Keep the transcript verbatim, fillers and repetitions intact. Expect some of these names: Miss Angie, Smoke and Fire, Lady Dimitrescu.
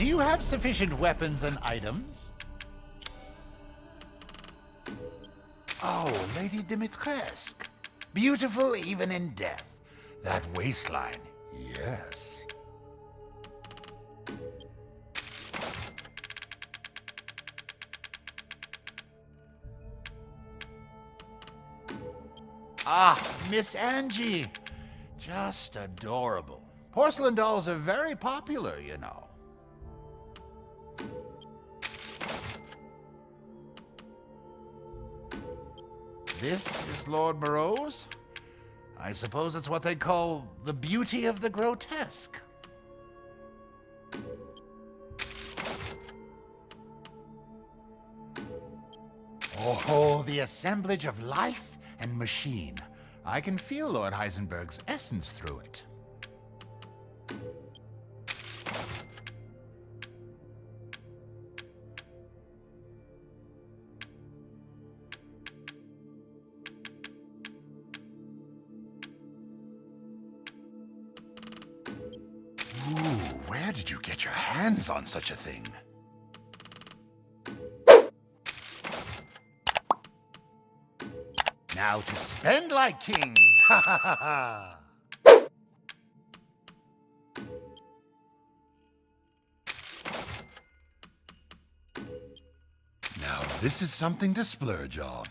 Do you have sufficient weapons and items? Oh, Lady Dimitrescu. Beautiful even in death. That waistline, yes. Ah, Miss Angie. Just adorable. Porcelain dolls are very popular, you know. This is Lord Moreau's? I suppose it's what they call the beauty of the grotesque. Oh, the assemblage of life and machine. I can feel Lord Heisenberg's essence through it. Where did you get your hands on such a thing? Now to spend like kings! Ha ha ha ha! Now this is something to splurge on.